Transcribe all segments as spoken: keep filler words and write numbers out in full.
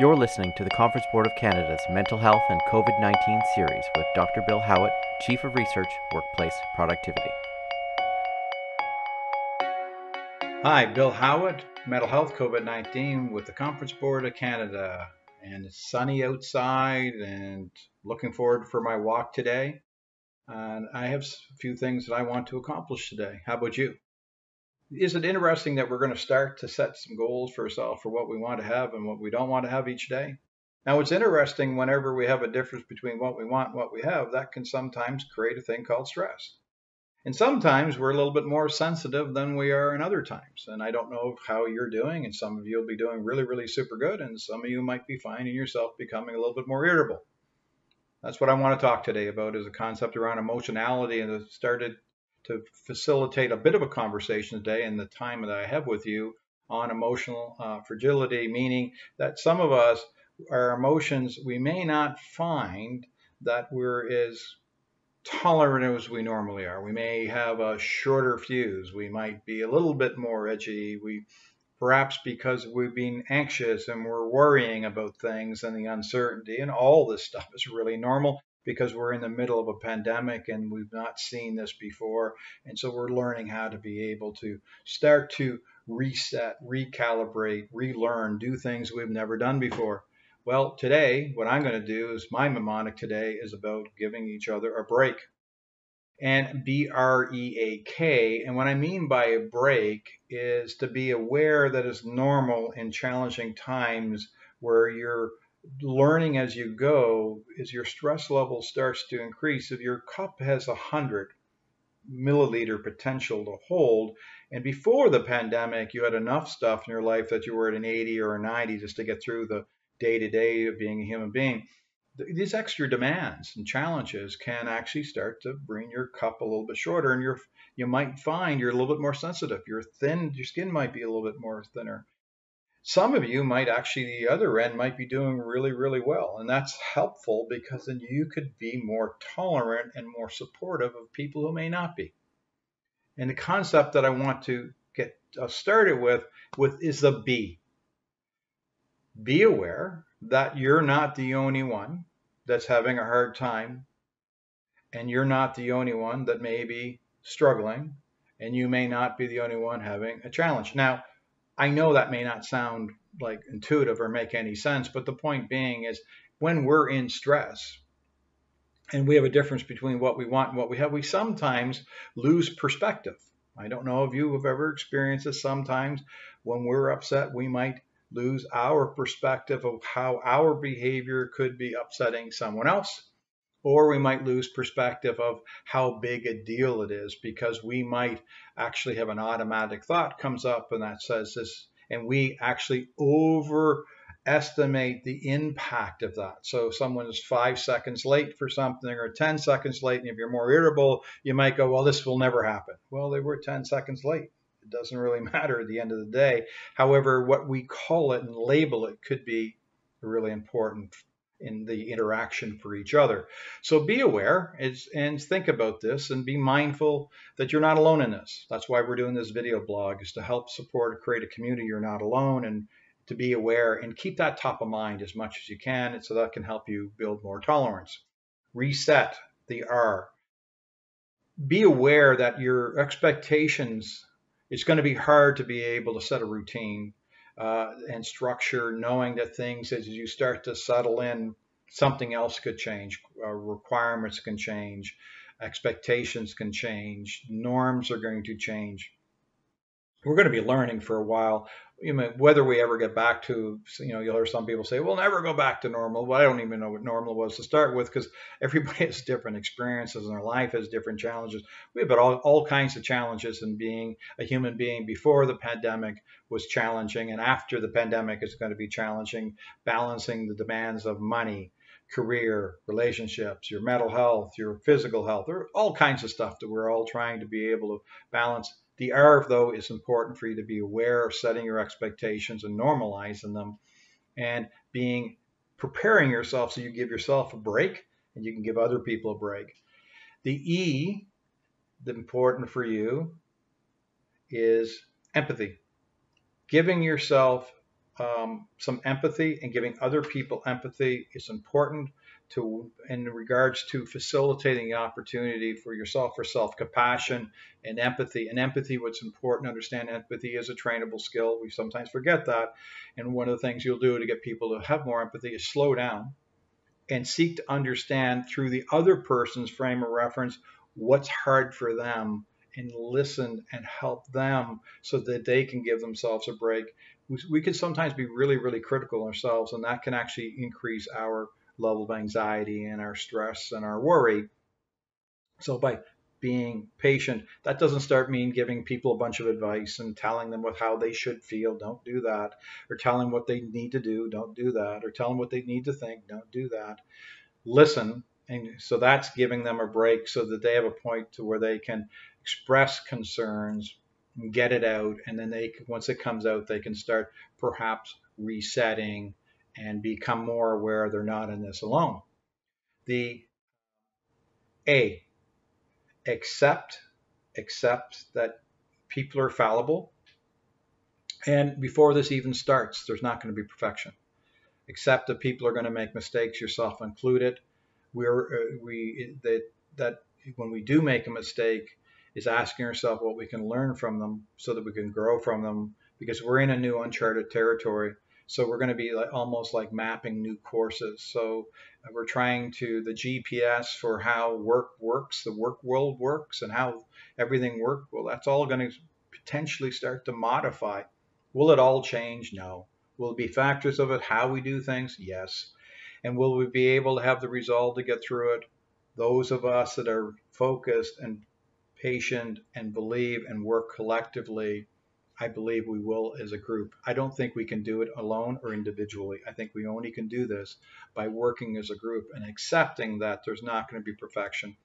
You're listening to the Conference Board of Canada's Mental Health and COVID nineteen series with Doctor Bill Howatt, Chief of Research, Workplace Productivity. Hi, Bill Howatt, Mental Health COVID nineteen with the Conference Board of Canada. And it's sunny outside and looking forward for my walk today. And I have a few things that I want to accomplish today. How about you? Is it interesting that we're going to start to set some goals for ourselves for what we want to have and what we don't want to have each day? Now, it's interesting whenever we have a difference between what we want and what we have, that can sometimes create a thing called stress. And sometimes we're a little bit more sensitive than we are in other times. And I don't know how you're doing, and some of you will be doing really, really super good, and some of you might be finding yourself becoming a little bit more irritable. That's what I want to talk today about, is a concept around emotionality, and it started to facilitate a bit of a conversation today in the time that I have with you on emotional uh, fragility, meaning that some of us, our emotions, we may not find that we're as tolerant as we normally are. We may have a shorter fuse. We might be a little bit more edgy. We, perhaps because we've been anxious and we're worrying about things and the uncertainty, and all this stuff is really normal, because we're in the middle of a pandemic and we've not seen this before. And so we're learning how to be able to start to reset, recalibrate, relearn, do things we've never done before. Well, today, what I'm going to do is my mnemonic today is about giving each other a break. And B R E A K, and what I mean by a break is to be aware that it's normal in challenging times where you're learning as you go, as your stress level starts to increase. If your cup has a hundred milliliter potential to hold, and before the pandemic, you had enough stuff in your life that you were at an eighty or a ninety just to get through the day-to-day of being a human being. These extra demands and challenges can actually start to bring your cup a little bit shorter, and you're, you might find you're a little bit more sensitive. You're thin, your skin might be a little bit more thinner. Some of you might actually, the other end, might be doing really, really well, and that's helpful because then you could be more tolerant and more supportive of people who may not be. And the concept that I want to get started with, with is the B. Be aware that you're not the only one that's having a hard time, and you're not the only one that may be struggling, and you may not be the only one having a challenge. Now, I know that may not sound like intuitive or make any sense, but the point being is when we're in stress and we have a difference between what we want and what we have, we sometimes lose perspective. I don't know if you have ever experienced this. Sometimes when we're upset, we might lose our perspective of how our behavior could be upsetting someone else, or we might lose perspective of how big a deal it is, because we might actually have an automatic thought comes up and that says this, and we actually overestimate the impact of that. So if someone is five seconds late for something or ten seconds late, and if you're more irritable, you might go, well, this will never happen. Well, they were ten seconds late. It doesn't really matter at the end of the day. However, what we call it and label it could be really important in the interaction for each other. So be aware and think about this, and be mindful that you're not alone in this. That's why we're doing this video blog, is to help support, create a community. You're not alone, and to be aware and keep that top of mind as much as you can, and so that can help you build more tolerance. Reset, the R. Be aware that your expectations, it's going to be hard to be able to set a routine uh, and structure, knowing that things, as you start to settle in, something else could change. Uh, requirements can change. Expectations can change. Norms are going to change. We're going to be learning for a while. You know, whether we ever get back to, you know, you'll hear some people say, we'll never go back to normal. Well, I don't even know what normal was to start with, because everybody has different experiences in their life, has different challenges. We have all, all kinds of challenges, and being a human being before the pandemic was challenging, and after the pandemic it's going to be challenging, balancing the demands of money, career, relationships, your mental health, your physical health. There are all kinds of stuff that we're all trying to be able to balance. The R, though, is important for you to be aware of setting your expectations and normalizing them, and being preparing yourself so you give yourself a break and you can give other people a break. The E, the important for you, is empathy. Giving yourself um, some empathy, and giving other people empathy is important to in regards to facilitating the opportunity for yourself for self-compassion and empathy. And empathy, what's important to understand, empathy is a trainable skill. We sometimes forget that. And one of the things you'll do to get people to have more empathy is slow down and seek to understand through the other person's frame of reference what's hard for them, and listen and help them so that they can give themselves a break. We, we can sometimes be really, really critical ourselves, and that can actually increase our level of anxiety and our stress and our worry. So by being patient, that doesn't start mean giving people a bunch of advice and telling them what how they should feel, don't do that, or telling what they need to do, don't do that, or telling what they need to think, don't do that. Listen, and so that's giving them a break so that they have a point to where they can express concerns, get it out, and then they once it comes out, they can start perhaps resetting and become more aware they're not in this alone. The A, accept, accept that people are fallible. And before this even starts, there's not going to be perfection. Accept that people are going to make mistakes, yourself included. We're, we, that, that when we do make a mistake, is asking ourselves what we can learn from them so that we can grow from them, because we're in a new uncharted territory. So we're going to be like, almost like mapping new courses. So we're trying to, the G P S for how work works, the work world works, and how everything works, well, that's all going to potentially start to modify. Will it all change? No. Will it be factors of it? How we do things? Yes. And will we be able to have the resolve to get through it? Those of us that are focused and patient and believe and work collectively, I believe we will as a group. I don't think we can do it alone or individually. I think we only can do this by working as a group and accepting that there's not going to be perfection.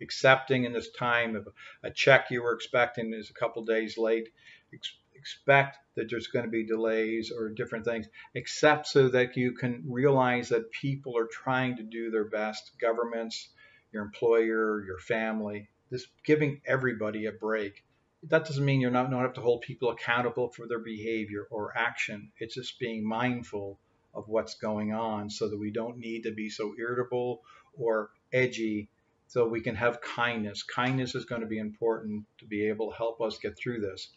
Accepting in this time of a check you were expecting is a couple days late. Ex- expect that there's going to be delays or different things. Accept so that you can realize that people are trying to do their best. Governments, your employer, your family, this giving everybody a break. That doesn't mean you're not not have to hold people accountable for their behavior or action. It's just being mindful of what's going on so that we don't need to be so irritable or edgy, so we can have kindness. Kindness is going to be important to be able to help us get through this.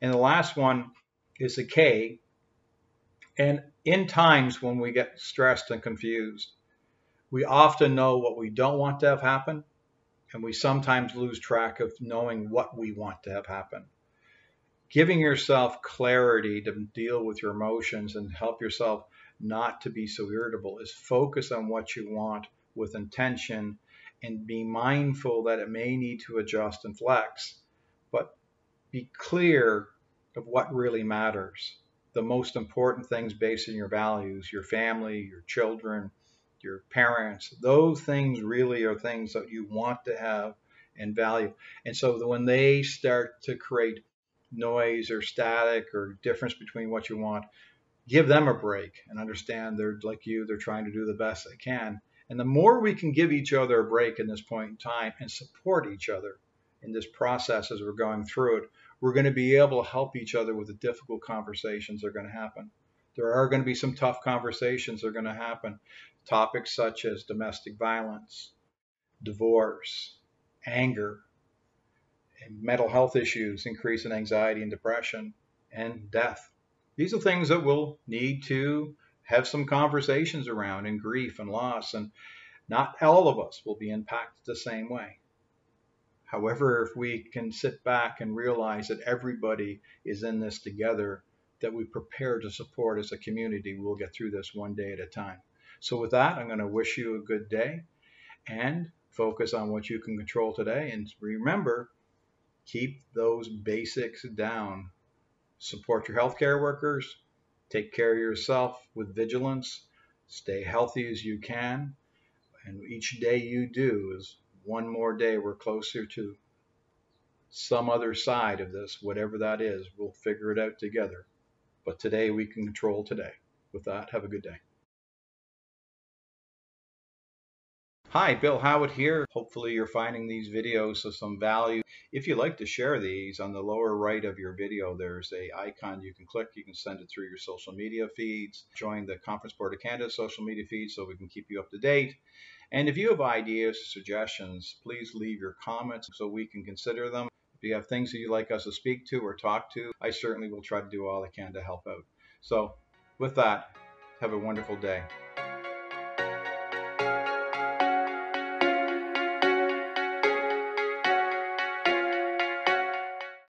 And the last one is the K. And in times when we get stressed and confused, we often know what we don't want to have happen, and we sometimes lose track of knowing what we want to have happen. Giving yourself clarity to deal with your emotions and help yourself not to be so irritable is focus on what you want with intention and be mindful that it may need to adjust and flex, but be clear of what really matters. The most important things based on your values, your family, your children, your parents, those things really are things that you want to have and value. And so when they start to create noise or static or difference between what you want, give them a break and understand they're like you, they're trying to do the best they can. And the more we can give each other a break in this point in time and support each other in this process as we're going through it, we're going to be able to help each other with the difficult conversations that are going to happen. There are going to be some tough conversations that are going to happen. Topics such as domestic violence, divorce, anger, and mental health issues, increase in anxiety and depression, and death. These are things that we'll need to have some conversations around, and grief and loss, and not all of us will be impacted the same way. However, if we can sit back and realize that everybody is in this together, that we prepare to support as a community, we'll get through this one day at a time. So with that, I'm going to wish you a good day and focus on what you can control today. And remember, keep those basics down. Support your healthcare workers. Take care of yourself with vigilance. Stay healthy as you can. And each day you do is one more day we're closer to some other side of this, whatever that is. We'll figure it out together. But today we can control today. With that, have a good day. Hi, Bill Howatt here. Hopefully you're finding these videos of some value. If you'd like to share these, on the lower right of your video, there's a icon you can click. You can send it through your social media feeds. Join the Conference Board of Canada social media feed so we can keep you up to date. And if you have ideas, suggestions, please leave your comments so we can consider them. If you have things that you'd like us to speak to or talk to, I certainly will try to do all I can to help out. So with that, have a wonderful day.